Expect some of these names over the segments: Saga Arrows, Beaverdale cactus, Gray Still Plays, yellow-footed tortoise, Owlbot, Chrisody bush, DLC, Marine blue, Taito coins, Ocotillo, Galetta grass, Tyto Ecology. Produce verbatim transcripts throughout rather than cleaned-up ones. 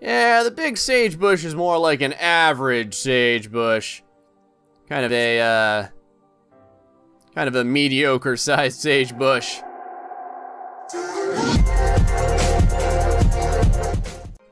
Yeah, the big sagebush is more like an average sagebush. Kind of a, uh... kind of a mediocre-sized sagebush.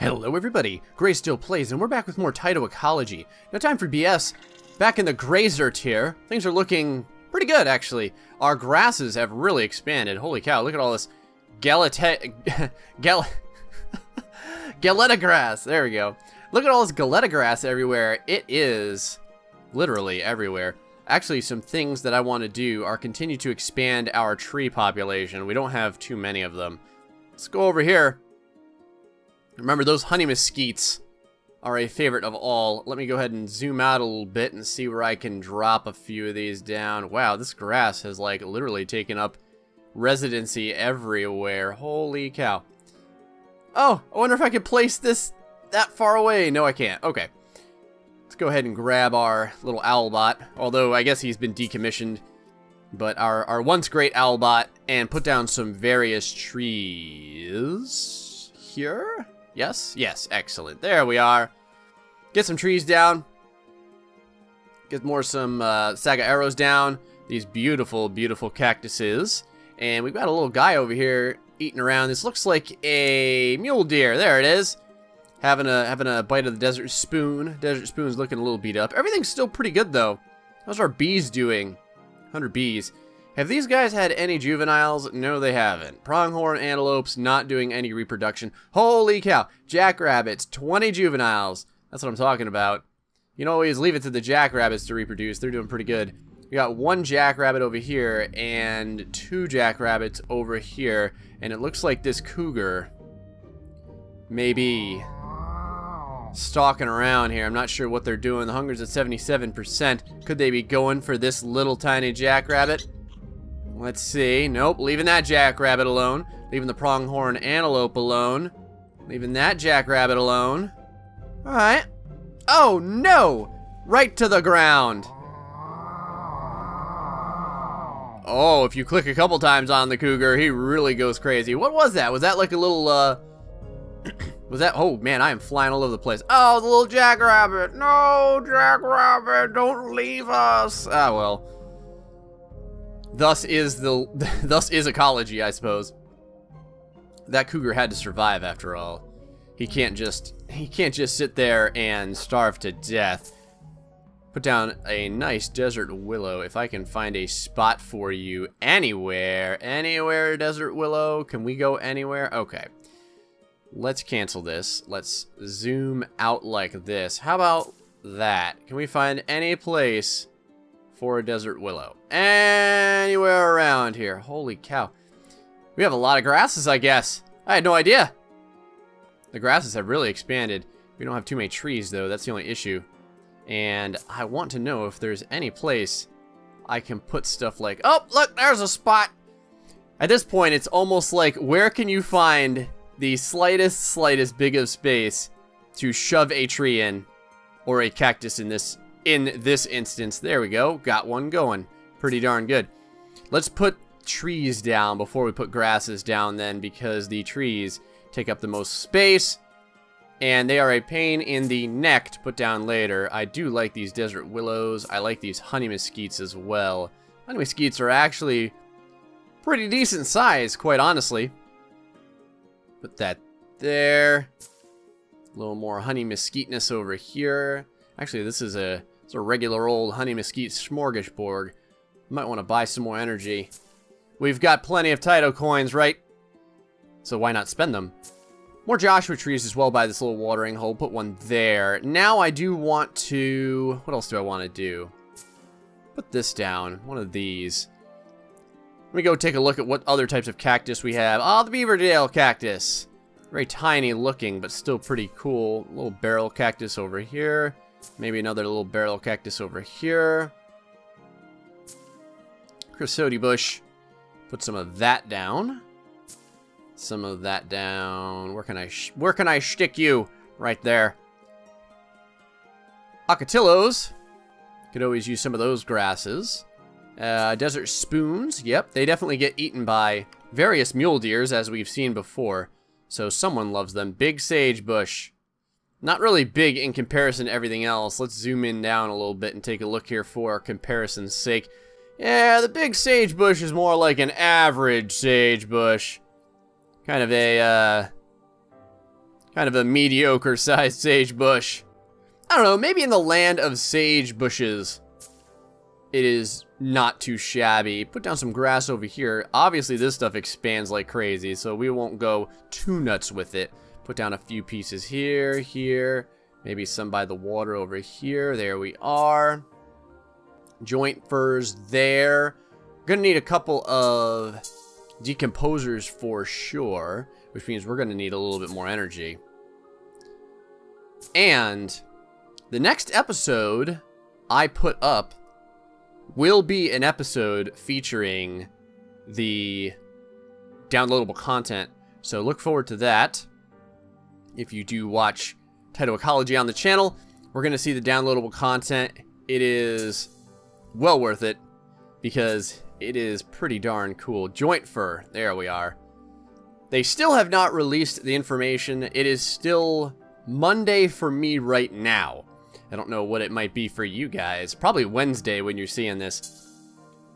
Hello everybody, Gray Still Plays, and we're back with more Tyto Ecology. No time for B S. Back in the grazer tier, things are looking pretty good, actually. Our grasses have really expanded. Holy cow, look at all this Galetta... Gal... Galetta grass, there we go. Look at all this Galetta grass everywhere. It is literally everywhere. Actually, some things that I want to do are continue to expand our tree population. We don't have too many of them. Let's go over here. Remember, those honey mesquites are a favorite of all. Let me go ahead and zoom out a little bit and see where I can drop a few of these down. Wow, this grass has like literally taken up residency everywhere. Holy cow. Oh, I wonder if I could place this that far away. No, I can't. Okay. Let's go ahead and grab our little Owlbot, although I guess he's been decommissioned, but our, our once great Owlbot, and put down some various trees here. Yes, yes, excellent. There we are. Get some trees down. Get more some uh, Saga Arrows down. These beautiful, beautiful cactuses. And we've got a little guy over here eating around. This looks like a mule deer. There it is. Having a having a bite of the desert spoon. Desert spoon's looking a little beat up. Everything's still pretty good though. How's our bees doing? one hundred bees. Have these guys had any juveniles? No, they haven't. Pronghorn antelopes not doing any reproduction. Holy cow. Jackrabbits, twenty juveniles. That's what I'm talking about. You can always leave it to the jackrabbits to reproduce. They're doing pretty good. We got one jackrabbit over here and two jackrabbits over here. And it looks like this cougar may be stalking around here. I'm not sure what they're doing. The hunger's at seventy-seven percent. Could they be going for this little tiny jackrabbit? Let's see. Nope, leaving that jackrabbit alone. Leaving the pronghorn antelope alone. Leaving that jackrabbit alone. Alright. Oh no! Right to the ground! Oh, if you click a couple times on the cougar, he really goes crazy. What was that? Was that like a little, uh... was that... Oh, man, I am flying all over the place. Oh, the little jackrabbit. No, jackrabbit, don't leave us. Ah, well. Thus is the... thus is ecology, I suppose. That cougar had to survive, after all. He can't just... he can't just sit there and starve to death. Put down a nice desert willow. If I can find a spot for you anywhere, anywhere desert willow. Can we go anywhere? Okay. Let's cancel this. Let's zoom out like this. How about that? Can we find any place for a desert willow? Anywhere around here. Holy cow. We have a lot of grasses, I guess. I had no idea. The grasses have really expanded. We don't have too many trees, though. That's the only issue. And I want to know if there's any place I can put stuff like... Oh, look, there's a spot! At this point, it's almost like, where can you find the slightest, slightest big of space to shove a tree in? Or a cactus in this, in this instance. There we go. Got one going. Pretty darn good. Let's put trees down before we put grasses down then, because the trees take up the most space. And they are a pain in the neck to put down later. I do like these desert willows. I like these honey mesquites as well. Honey mesquites are actually pretty decent size, quite honestly. Put that there. A little more honey mesquiteness over here. Actually, this is a, it's a regular old honey mesquite smorgasbord. Might want to buy some more energy. We've got plenty of Taito coins, right? So why not spend them? More Joshua trees as well by this little watering hole. Put one there. Now I do want to... what else do I want to do? Put this down. One of these. Let me go take a look at what other types of cactus we have. Ah, oh, the Beaverdale cactus. Very tiny looking, but still pretty cool. Little barrel cactus over here. Maybe another little barrel cactus over here. Chrisody bush. Put some of that down. Some of that down. Where can I sh where can I stick you? Right there. Ocotillos. Could always use some of those grasses. Uh, desert spoons. Yep, they definitely get eaten by various mule deers, as we've seen before. So someone loves them. Big sage bush. Not really big in comparison to everything else. Let's zoom in down a little bit and take a look here for comparison's sake. Yeah, the big sage bush is more like an average sage bush. Kind of a, uh, kind of a mediocre sized sage bush. I don't know, maybe in the land of sage bushes, it is not too shabby. Put down some grass over here. Obviously this stuff expands like crazy, so we won't go too nuts with it. Put down a few pieces here, here, maybe some by the water over here. There we are. Joint firs there. Gonna need a couple of decomposers for sure, which means we're gonna need a little bit more energy. And the next episode I put up will be an episode featuring the downloadable content, so look forward to that. If you do watch Tyto Ecology on the channel, we're gonna see the downloadable content. It is well worth it because it is pretty darn cool. Jointfir, there we are. They still have not released the information. It is still Monday for me right now. I don't know what it might be for you guys. Probably Wednesday when you're seeing this.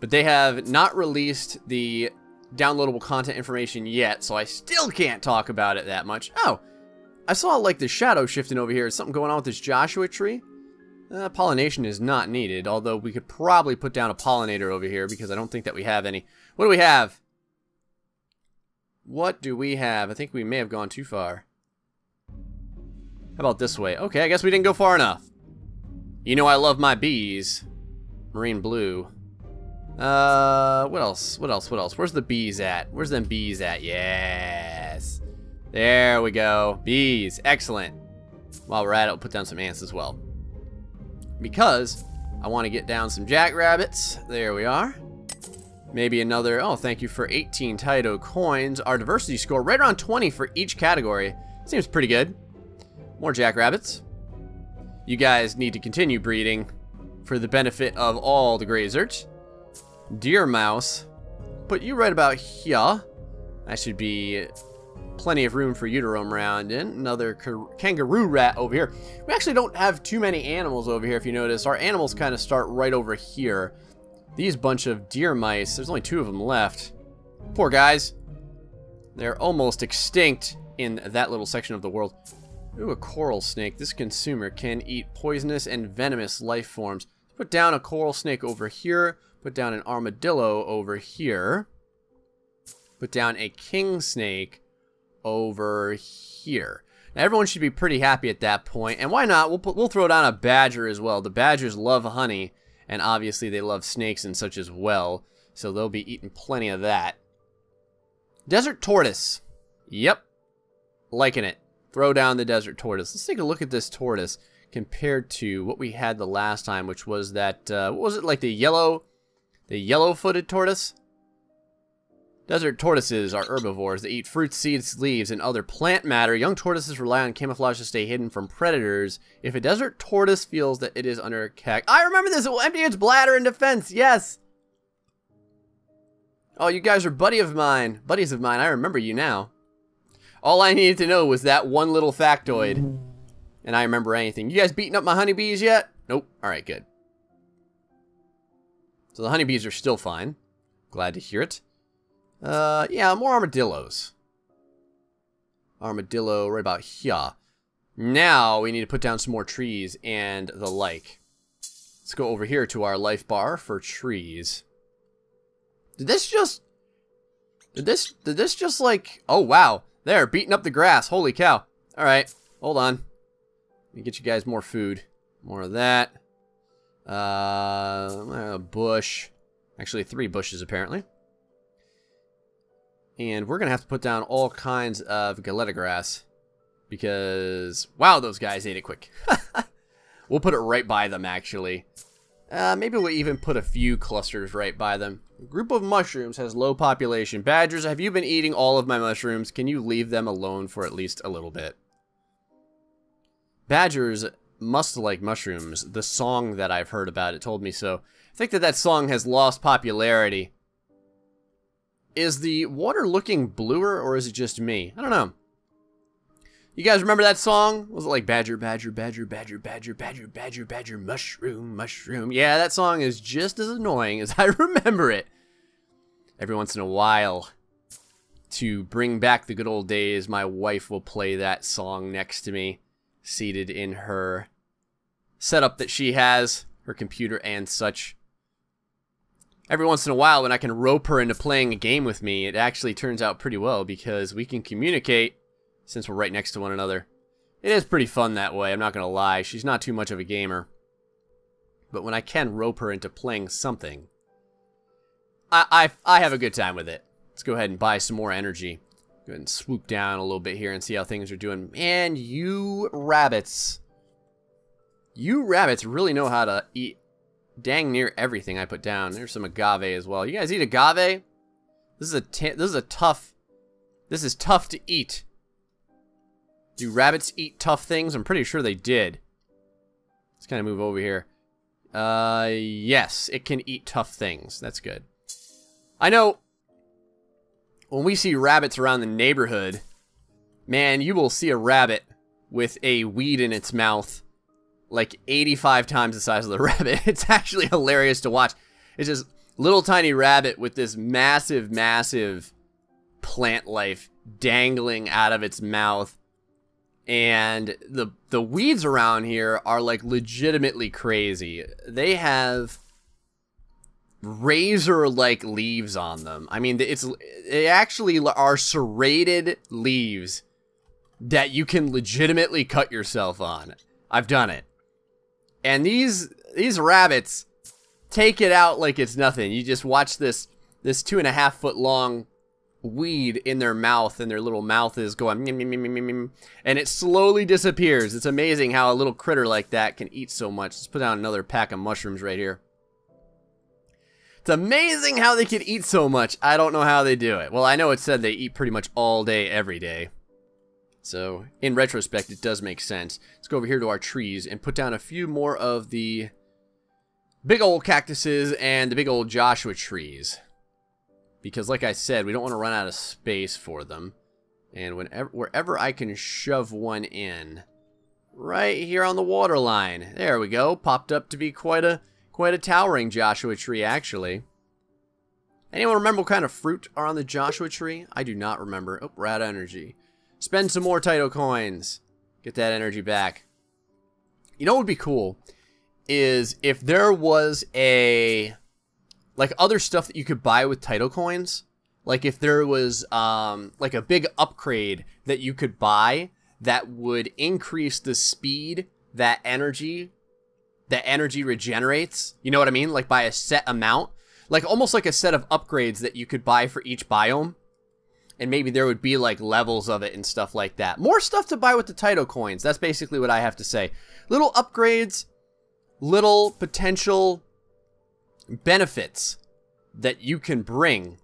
But they have not released the downloadable content information yet, so I still can't talk about it that much. Oh, I saw like the shadow shifting over here. Is something going on with this Joshua tree? Uh, pollination is not needed, although we could probably put down a pollinator over here because I don't think that we have any. What do we have? What do we have? I think we may have gone too far. How about this way? Okay, I guess we didn't go far enough. You know I love my bees. Marine blue. Uh, what else? What else? What else? Where's the bees at? Where's them bees at? Yes. There we go. Bees. Excellent. While we're at it, we'll put down some ants as well, because I want to get down some jackrabbits. There we are. Maybe another. Oh, thank you for eighteen Taito coins. Our diversity score right around twenty for each category. Seems pretty good. More jackrabbits. You guys need to continue breeding for the benefit of all the grazers. Deer mouse. Put you right about here. That should be plenty of room for you to roam around in. Another kangaroo rat over here. We actually don't have too many animals over here, if you notice. Our animals kind of start right over here. These bunch of deer mice, there's only two of them left. Poor guys. They're almost extinct in that little section of the world. Ooh, a coral snake. This consumer can eat poisonous and venomous life forms. Put down a coral snake over here. Put down an armadillo over here. Put down a king snake over here. Now everyone should be pretty happy at that point, and why not? We'll put, we'll throw down a badger as well. The badgers love honey, and obviously they love snakes and such as well, so they'll be eating plenty of that. Desert tortoise. Yep, liking it. Throw down the desert tortoise. Let's take a look at this tortoise compared to what we had the last time, which was that uh, what was it like the yellow, the yellow-footed tortoise. Desert tortoises are herbivores. They eat fruits, seeds, leaves, and other plant matter. Young tortoises rely on camouflage to stay hidden from predators. If a desert tortoise feels that it is under attack, I remember this. It will empty its bladder in defense. Yes. Oh, you guys are buddy of mine, buddies of mine. I remember you now. All I needed to know was that one little factoid, and I remember anything. You guys beating up my honeybees yet? Nope. All right, good. So the honeybees are still fine. Glad to hear it. Uh, yeah, more armadillos. Armadillo right about here. Now we need to put down some more trees and the like. Let's go over here to our life bar for trees. Did this just... Did this, did this just like... Oh, wow. There, beating up the grass. Holy cow. All right, hold on. Let me get you guys more food. More of that. Uh, a bush. Actually, three bushes, apparently. And we're going to have to put down all kinds of Galetta grass because, wow, those guys ate it quick. We'll put it right by them, actually. Uh, maybe we'll even put a few clusters right by them. A group of mushrooms has low population. Badgers, have you been eating all of my mushrooms? Can you leave them alone for at least a little bit? Badgers must like mushrooms. The song that I've heard about it told me so. I think that that song has lost popularity. Is the water looking bluer, or is it just me? I don't know. You guys remember that song? Was it like badger, badger, badger, badger, badger, badger, badger, badger, mushroom, mushroom? Yeah, that song is just as annoying as I remember it. Every once in a while, to bring back the good old days, my wife will play that song next to me, seated in her setup that she has, her computer and such. Every once in a while, when I can rope her into playing a game with me, it actually turns out pretty well because we can communicate since we're right next to one another. It is pretty fun that way, I'm not gonna lie. She's not too much of a gamer. But when I can rope her into playing something, I, I, I have a good time with it. Let's go ahead and buy some more energy. Go ahead and swoop down a little bit here and see how things are doing. Man, you rabbits. You rabbits really know how to eat dang near everything I put down. There's some agave as well. You guys eat agave? This is a, t this is a tough, this is tough to eat. Do rabbits eat tough things? I'm pretty sure they did. Let's kind of move over here. Uh, yes, it can eat tough things. That's good. I know when we see rabbits around the neighborhood, man, you will see a rabbit with a weed in its mouth like eighty-five times the size of the rabbit. It's actually hilarious to watch. It's just little tiny rabbit with this massive, massive plant life dangling out of its mouth. And the the weeds around here are like legitimately crazy. They have razor-like leaves on them. I mean, it's they actually are serrated leaves that you can legitimately cut yourself on. I've done it. And these these rabbits take it out like it's nothing. You just watch this this two and a half foot long weed in their mouth, and their little mouth is going mm, mm, mm, mm, mm, and it slowly disappears. It's amazing how a little critter like that can eat so much. Let's put down another pack of mushrooms right here. It's amazing how they can eat so much. I don't know how they do it. Well, I know it said they eat pretty much all day every day, so in retrospect it does make sense. Let's go over here to our trees and put down a few more of the big old cactuses and the big old Joshua trees. Because like I said, we don't want to run out of space for them. And whenever, wherever I can shove one in, right here on the water line. There we go. Popped up to be quite a quite a towering Joshua tree, actually. Anyone remember what kind of fruit are on the Joshua tree? I do not remember. Oh, we're out of energy. Spend some more Taito coins. Get that energy back. You know what would be cool is if there was a... like other stuff that you could buy with Taito coins. Like if there was um, like a big upgrade that you could buy that would increase the speed that energy, that energy regenerates. You know what I mean? Like by a set amount. Like almost like a set of upgrades that you could buy for each biome. And maybe there would be like levels of it and stuff like that. More stuff to buy with the Taito coins. That's basically what I have to say. Little upgrades, little potential benefits that you can bring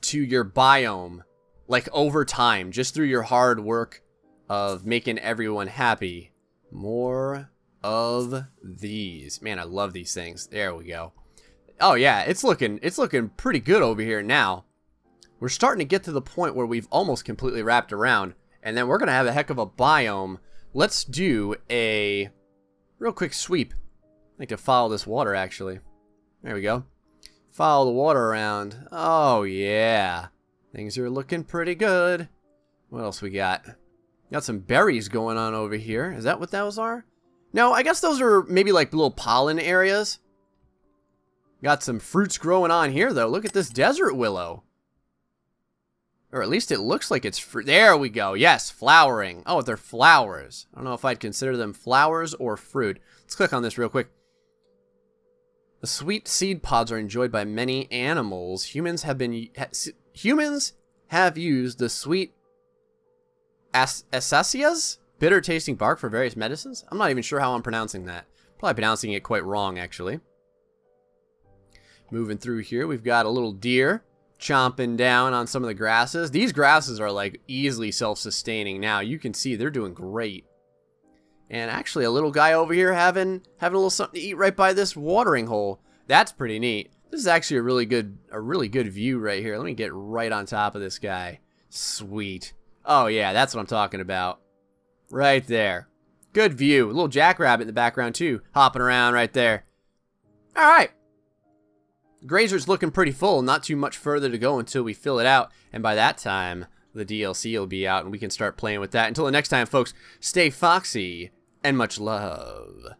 to your biome, like over time, just through your hard work of making everyone happy. More of these. Man, I love these things. There we go. Oh yeah, it's looking it's looking pretty good over here now. We're starting to get to the point where we've almost completely wrapped around, and then we're gonna have a heck of a biome. Let's do a real quick sweep. I like to follow this water, actually. There we go. Follow the water around. Oh, yeah. Things are looking pretty good. What else we got? Got some berries going on over here. Is that what those are? No, I guess those are maybe like little pollen areas. Got some fruits growing on here, though. Look at this desert willow. Or at least it looks like it's fruit. There we go. Yes, flowering. Oh, they're flowers. I don't know if I'd consider them flowers or fruit. Let's click on this real quick. The sweet seed pods are enjoyed by many animals. Humans have been ha, humans have used the sweet acacias, bitter tasting bark for various medicines. I'm not even sure how I'm pronouncing that. Probably pronouncing it quite wrong, actually. Moving through here, we've got a little deer chomping down on some of the grasses. These grasses are like easily self-sustaining now. You can see they're doing great. And actually a little guy over here having having a little something to eat right by this watering hole. That's pretty neat. This is actually a really good a really good view right here. Let me get right on top of this guy. Sweet. Oh yeah, that's what I'm talking about. Right there. Good view. A little jackrabbit in the background, too. Hopping around right there. Alright. Grazer's looking pretty full. Not too much further to go until we fill it out. And by that time, the D L C will be out and we can start playing with that. Until the next time, folks, stay foxy and much love.